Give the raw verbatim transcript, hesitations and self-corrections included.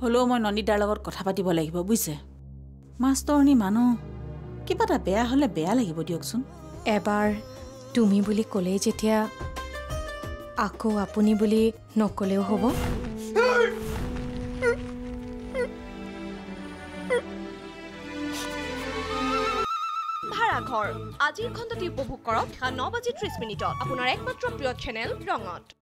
Hello, my nonny dialogue got happy like Bobuse. Master Nimano, keep at a bear, holla bear like Bodiokson. Ebar, to me bully college at here. Ako apuni bully, no coleo hobo. Parakor, Ajin Contative Bobukorov, and Novazi Trisminito, upon our Ekmatropio channel, Longot.